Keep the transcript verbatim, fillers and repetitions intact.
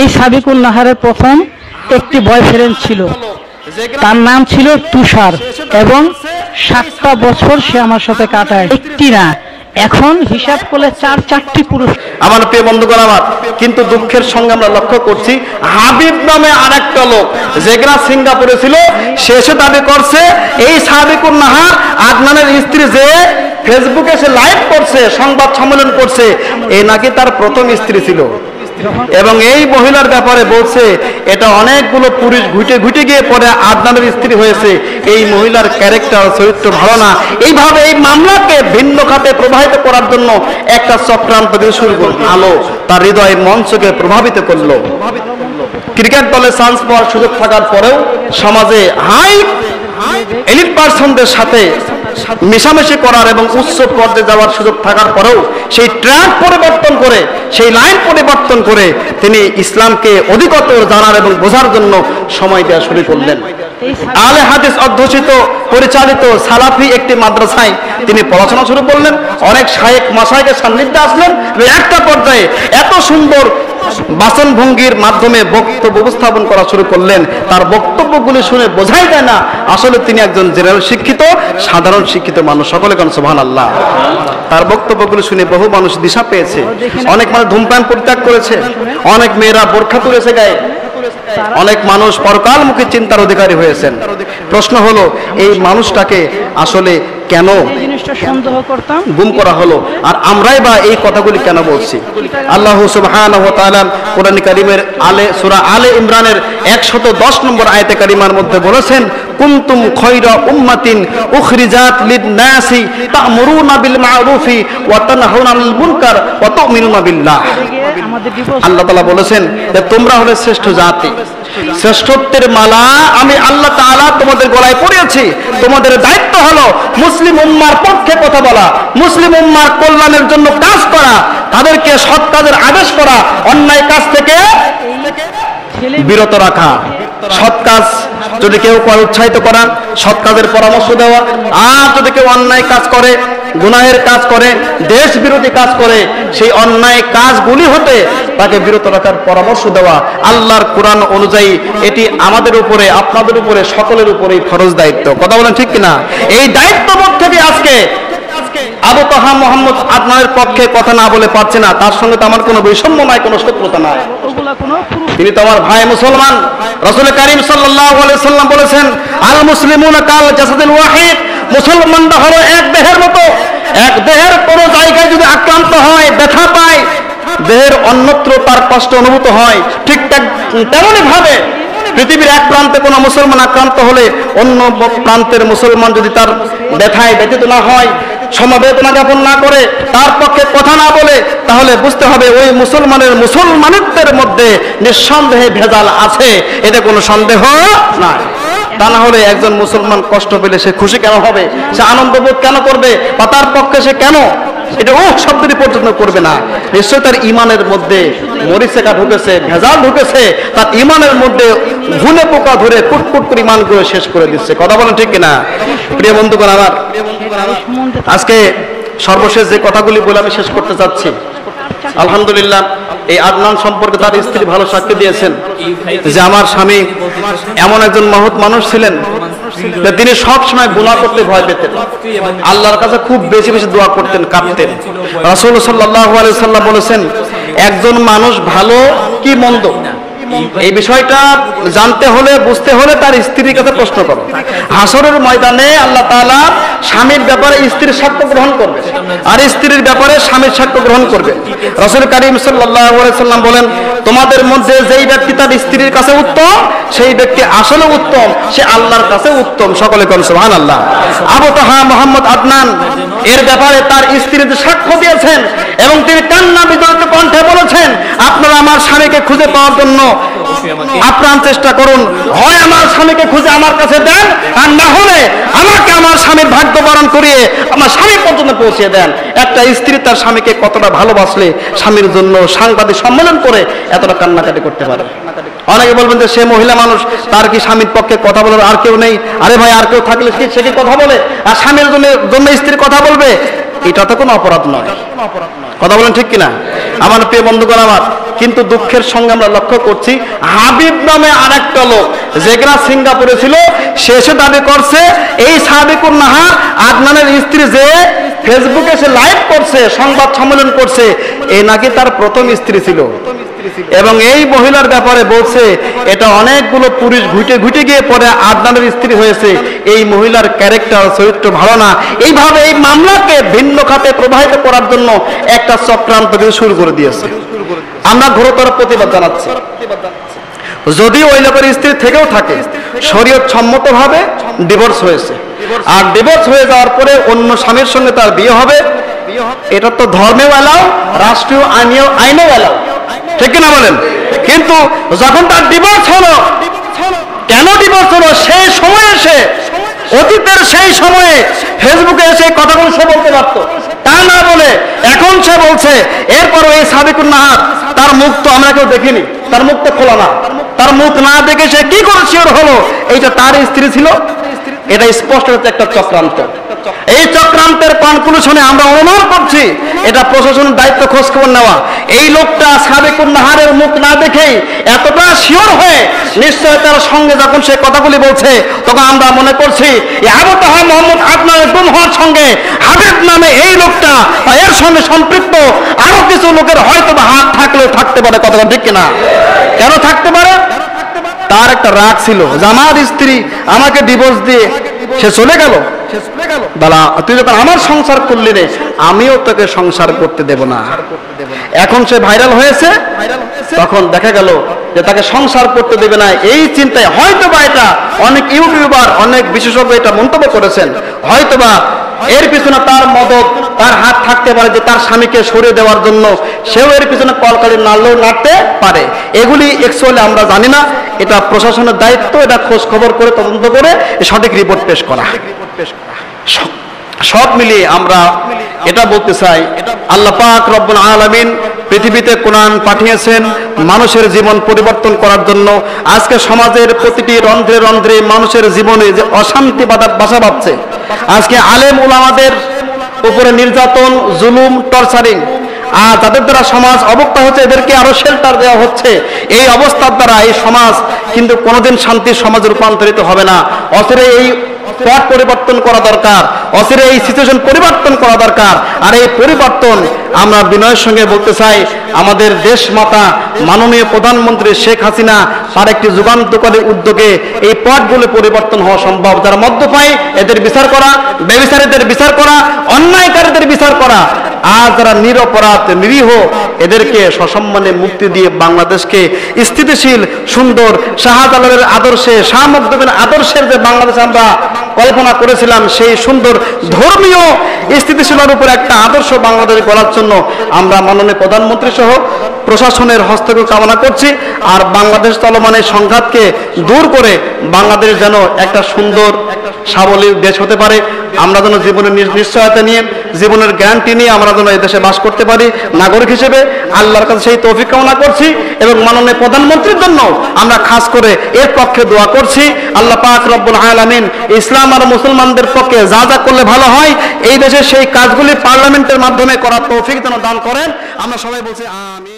এই সাবিকুন নাহারের প্রথম একটি বয়ফ্রেন্ড ছিল, তার নাম ছিল তুষার, এবং সাতটা বছর সে আমার সাথে কাটায়, একটি না। এখন হিসাব করলে চার চারটি পুরুষ। আমার প্রিয় বন্ধুগণ আমার, কিন্তু দুঃখের সঙ্গে আমরা লক্ষ্য করছি হাবিব নামে আরেকটা লোক যে কিনা সিঙ্গাপুরে ছিল, সে এসে দাবি করছে এই সাবিকুন নাহার আদনানের স্ত্রী, যে ফেসবুকে সে লাইভ করছে, সংবাদ সম্মেলন করছে, এ নাকি তার প্রথম স্ত্রী ছিল। এবং এই মহিলার ব্যাপারে বলছে এটা অনেকগুলো পুরুষ ঘুটে ঘুটে গিয়ে পরে আদনানের স্ত্রী হয়েছে। এই মহিলার ক্যারেক্টার, চরিত্র ভালো না। এইভাবে এই মামলাকে ভিন্ন খাতে প্রভাবিত করার জন্য একটা চক্রান্ত শুরু আলো তার হৃদয়ের মঞ্চকে প্রভাবিত করলো। ক্রিকেট দলে চান্স পাওয়ার সুযোগ থাকার পরেও সমাজে হাই এলিট পার্সনদের সাথে মেশামেশি করার এবং উচ্চ পর্যায়ে যাওয়ার সুযোগ থাকার পরেও সেই ট্র্যাক পরিবর্তন করে, সেই লাইন পরিবর্তন করে তিনি ইসলামকে অধিকতর জানার এবং বোঝার জন্য সময় দেওয়া শুরু করলেন। আহলে হাদিস অধ্যুষিত পরিচালিত সালাফি একটি মাদ্রাসায় তিনি পড়াশোনা শুরু করলেন। অনেক শায়েখ মাশায়েখের সান্নিধ্যে আসলেন। একটা পর্যায়ে এত সুন্দর বাচন ভঙ্গির মাধ্যমে বক্তব্য উপস্থাপন করা শুরু করলেন, তার বক্তব্যগুলি শুনে বোঝাই যায় না আসলে তিনি একজন জেনারেল শিক্ষিত, সাধারণ শিক্ষিত মানুষ। সকলে কারণ সুবহানাল্লাহ। তার বক্তব্যগুলি শুনে বহু মানুষ দিশা পেয়েছে, অনেক মানুষ ধূমপান পরিত্যাগ করেছে, অনেক মেয়েরা বোরখা তুলেছে গায়ে, অনেক মানুষ পরকালমুখী চিন্তার অধিকারী হয়েছেন। প্রশ্ন হলো এই মানুষটাকে আসলে কেন গুম করা হলো, আর আমরাই বা এই কথাগুলি কেন বলছি? আল্লাহ সুবহানাহু ওয়া তাআলা কোরআন কারীমের আলে সূরা আলে ইমরানের একশত দশ নম্বর আয়াতে কারিমার মধ্যে বলেছেন, কুনতুম খায়রা উম্মাতিন উখরিজাত লিন-নাসি তা'মুরুনা বিল মা'রুফি ওয়া তানহাউনা আনিল মুনকার ওয়া তু'মিনুনা বিল্লাহ। আল্লাহ তাআলা বলেছেন যে তোমরা হলে শ্রেষ্ঠ জাতি, শ্রেষ্ঠত্বের মালা আমি আল্লাহ তাআলা তোমাদের গলায় পরিয়েছি। তোমাদের দায়িত্ব হলো মুসলিম উম্মার পক্ষে কথা বলা, মুসলিম উম্মার কল্যাণের জন্য কাজ করা, তাদেরকে সৎ কাজের আদেশ করা, অন্যায় কাজ থেকে বিরত রাখা, সৎ কাজ যদি কেউ উৎসাহিত করা, সৎ কাজের পরামর্শ দেওয়া। আর যদি কেউ অন্যায় কাজ করে, গুনাহের কাজ করে, দেশ বিরোধী কাজ করে, সেই অন্যায় কাজগুলি হতে তাকে বিরত রাখার পরামর্শ দেওয়া। আল্লাহর কোরআন অনুযায়ী এটি আমাদের উপরে, আপনাদের উপরে, সকলের উপরেই ফরজ দায়িত্ব। কথা বলেন ঠিক কিনা? এই দায়িত্ববোধ থেকে আজকে আবু তাহা মোহাম্মদ আদনানের পক্ষে কথা না বলে পারছে না। তার সঙ্গে তো আমার কোনো বৈষম্য নাই, কোনো শত্রুতা নাই, তিনি তো আমার ভাই মুসলমান। রাসূল কারীম সাল্লাল্লাহু আলাইহি সাল্লাম বলেছেন, আল মুসলিমুনা কাল জাসাদিল ওয়াহিদ, মুসলমানরা হলো এক দেহের মতো। এক দেহের কোনো জায়গায় যদি আক্রান্ত হয়, ব্যথা পায়, দেহের অন্যত্র তার কষ্ট অনুভূত হয়, ঠিক তেমনই ভাবে পৃথিবীর এক প্রান্তে কোনো মুসলমান আক্রান্ত হলে অন্য প্রান্তের মুসলমান যদি তার ব্যথায় ব্যথিত না হয়, সমবেদনা জ্ঞাপন না করে, তার পক্ষে কথা না বলে, তাহলে বুঝতে হবে ওই মুসলমানের মুসলমানিত্বের মধ্যে নিঃসন্দেহে ভেজাল আছে, এতে কোনো সন্দেহ নাই। তা না হলে একজন মুসলমান কষ্ট পেলে সে খুশি কেন হবে, সে আনন্দ বোধ কেন করবে, বা তার পক্ষে সে কেন এটা ও শব্দটি পর্যন্ত করবে না? নিশ্চয় তার ইমানের মধ্যে মরিচেকা ঢুকেছে, ভেজাল ঢুকেছে, তার ইমানের মধ্যে ঘুনে পোকা ধরে কুটকুট করে ইমান করে শেষ করে দিচ্ছে। কথা বলেন ঠিক কিনা? প্রিয় বন্ধুগণ আমার, আজকে সর্বশেষ যে কথাগুলি বলে আমি শেষ করতে চাচ্ছি, আলহামদুলিল্লাহ এই আদনান সম্পর্কে তার স্ত্রী ভালো সাক্ষ্য দিয়েছেন যে আমার স্বামী এমন একজন মহৎ মানুষ ছিলেন, তিনি সবসময় গুনাহ করতে ভয় পেতেন, আল্লাহর কাছে খুব বেশি বেশি দোয়া করতেন, কাঁদতেন। রাসূল সাল্লাল্লাহু আলাইহি সাল্লাম বলেছেন একজন মানুষ ভালো কি মন্দ এই বিষয়টা জানতে হলে, বুঝতে হলে তার স্ত্রীর কাছে প্রশ্ন করো। হাসরের ময়দানে আল্লাহ তাআলা স্বামীর ব্যাপারে স্ত্রীর সাক্ষ্য গ্রহণ করবে, আর স্ত্রীর ব্যাপারে স্বামীর সাক্ষ্য গ্রহণ করবে। রাসূল কারীম সাল্লাল্লাহু আলাইহি সাল্লাম বলেন, তোমাদের মধ্যে যেই ব্যক্তি তার স্ত্রীর কাছে উত্তম, সেই ব্যক্তি আসলে উত্তম, সে আল্লাহর কাছে উত্তম। সকলে বলুন সুবহানাল্লাহ। আবু তাহা মোহাম্মদ আদনান এর ব্যাপারে তার স্ত্রীর সাক্ষ্য দিয়েছেন, এবং তিনি কান্না বিদগ্ধ কণ্ঠে বলেছেন, আপনারা আমার স্বামীকে খুঁজে পাওয়ার জন্য আপ্রাণ চেষ্টা করুন, হয় আমার স্বামীকে খুঁজে আমার কাছে দেন, আর না হলে আমাকে আমার স্বামীর ভাগ্য বরণ করিয়ে আমার স্বামী পর্যন্ত পৌঁছে দেন। একটা স্ত্রী তার স্বামীকে কতটা ভালোবাসলে স্বামীর জন্য সাংবাদিক সম্মেলন করে এতটা কান্নাকাটি করতে পারে। অনেকে বলবেন যে সে মহিলা মানুষ, তার কি স্বামীর পক্ষে কথা বলার আর কেউ নেই? আরে ভাই, আর কেউ থাকলে সে কি কথা বলে? আর স্বামীর জন্য জন্য স্ত্রী কথা বলবে? এটা তো কোনো অপরাধ নয়। কথা বলেন ঠিক কিনা আমার প্রিয় বন্ধুগণ আমার। কিন্তু দুঃখের সঙ্গে আমরা লক্ষ্য করছি হাবিব নামে আরেকটা লোক যে কিনা সিঙ্গাপুরে ছিল সে এসে দাবি করছে এই সাবেকুন নাহার আদনানের স্ত্রী যে ফেসবুকে সে লাইভ করছে সংবাদ সম্মেলন করছে এ নাকি তার প্রথম স্ত্রী ছিল এবং এই মহিলার ব্যাপারে বলছে এটা অনেকগুলো পুরুষ ঘুটে ঘুটে গিয়ে পরে আদনানের স্ত্রী হয়েছে। এই মহিলার ক্যারেক্টার চরিত্র ভালো না। এইভাবে এই মামলাকে ভিন্ন খাতে প্রবাহিত করার জন্য একটা চক্রান্ত কিন্তু শুরু করে দিয়েছে। আমরা ঘোরতর প্রতিবাদ জানাচ্ছি। যদি ওই লোকের স্ত্রী থেকেও থাকে শরীয়ত সম্মতভাবে ডিভোর্স হয়েছে আর ডিভোর্স হয়ে যাওয়ার পরে অন্য স্বামীর সঙ্গে তার বিয়ে হবে এটা তো ধর্মেও এলাও রাষ্ট্রীয় আইনেও আইনেও এলাও। ঠিক না বলেন? কিন্তু যখন তার ডিভোর্স হলো কেন ডিভোর্স হলো সেই সময়ে এসে অতীতের সেই সময়ে ফেসবুকে এসে কথাগুলো সে বলতে পারতো তা না বলে এখন সে বলছে। এরপর এই সাবেকুন নাহার তার মুখ তো আমরা কেউ দেখিনি, তার মুখ তো খোলা না, তার মুখ না দেখে সে কি করে শিওর হলো এইটা তার স্ত্রী ছিল? এটা স্পষ্ট একটা চক্রান্ত। এই চক্রান্তের কনক্লুশনে আমরা অনুমান করছি এটা প্রশাসনের দায়িত্ব খোঁজ খবর নেওয়া। এই লোকটা সাবেকুন নাহারের মুখ না দেখেই এতটা শিওর হয়ে নিশ্চয়তার সঙ্গে যখন সে কথাগুলি বলছে তখন আমরা মনে করছি আবু তাহা মোহাম্মদ আদনানের গুম হওয়ার সঙ্গে হাবিব নামে এই লোকটা এর সঙ্গে সম্পৃক্ত আরো কিছু লোকের হয়তো বা হাত থাকলেও থাকতে পারে। কতক্ষণ ঠিক কিনা? কেন থাকতে পারে? তার একটা রাগ ছিল যে আমার স্ত্রী আমাকে ডিভোর্স দিয়ে সে চলে গেল, তুই যখন আমার সংসার করলি রে আমিও তোকে সংসার করতে দেব না। এখন সে ভাইরাল হয়েছে তখন দেখা গেল যে তাকে সংসার করতে দেবে না এই চিন্তায় হয়তো বা এটা অনেক ইউটিউবার অনেক বিশেষজ্ঞ এটা মন্তব্য করেছেন হয়তো বা এর পিছনে তার মদত তার হাত থাকতে পারে যে তার স্বামীকে সরিয়ে দেওয়ার জন্য সেও এর পিছনে কলকালি নাড়লেও নাড়তে পারে। এগুলি অ্যাকচুয়ালি আমরা জানি না, এটা প্রশাসনের দায়িত্ব এটা খোঁজ খবর করে তদন্ত করে সঠিক রিপোর্ট পেশ করা। সব মিলিয়ে আমরা এটা বলতে চাই আল্লাহ পাক রব্বুল আলামিন পৃথিবীতে কোরআন পাঠিয়েছেন মানুষের জীবন পরিবর্তন করার জন্য। আজকে সমাজের প্রতিটি রন্ধ্রে রন্ধ্রে মানুষের জীবনে যে অশান্তি বাসা বাঁধছে আজকে আলেম উলামাদের উপরে নির্যাতন জুলুম টর্চারিং আর তাদের দ্বারা সমাজ অবক্তা হচ্ছে, এদেরকে আরো শেল্টার দেওয়া হচ্ছে। এই অবস্থার দ্বারা এই সমাজ কিন্তু কোনোদিন শান্তির সমাজ রূপান্তরিত হবে না। অথরে এই পথ পরিবর্তন করা দরকার, অচিরে এই সিচুয়েশন পরিবর্তন করা দরকার। আর এই পরিবর্তন আমরা বিনয়ের সঙ্গে বলতে চাই আমাদের দেশ মাতা মাননীয় প্রধানমন্ত্রী শেখ হাসিনা তার একটি যুগান্তকারী উদ্যোগে এই পথগুলো পরিবর্তন হওয়া সম্ভব। যারা মদ্যপায় এদের বিচার করা, ব্যভিচারীদের বিচার করা, অন্যায়কারীদের বিচার করা, আর যারা নিরপরাধ নিরীহ এদেরকে সসম্মানে মুক্তি দিয়ে বাংলাদেশকে স্থিতিশীল সুন্দর শাহজালালের আদর্শে শাহ মখদুমের আদর্শের যে বাংলাদেশ আমরা কল্পনা করেছিলাম সেই সুন্দর ধর্মীয় স্থিতিশীলতার উপর একটা আদর্শ বাংলাদেশ গড়ার জন্য আমরা মাননীয় প্রধানমন্ত্রী সহ প্রশাসনের হস্তক্ষেপ কামনা করছি। আর বাংলাদেশ চলমান এই সংঘাতকে দূর করে বাংলাদেশ যেন একটা সুন্দর সাবলীল দেশ হতে পারে। আমরা যেন জীবনের নিশ্চয়তা নিয়ে জীবনের গ্যারান্টি নিয়ে আমরা যেন এই দেশে বাস করতে পারি নাগরিক হিসেবে, আল্লাহর কাছে সেই তৌফিক কামনা করছি এবং মাননীয় প্রধানমন্ত্রীর জন্য আমরা খাস করে এর পক্ষে দোয়া করছি। আল্লাহ পাক রব্বুল আলামিন ইসলাম আর মুসলমানদের পক্ষে যা যা করলে ভালো হয় এই দেশে সেই কাজগুলি পার্লামেন্টের মাধ্যমে করার তৌফিক যেন দান করেন। আমরা সবাই বলছি আমিন।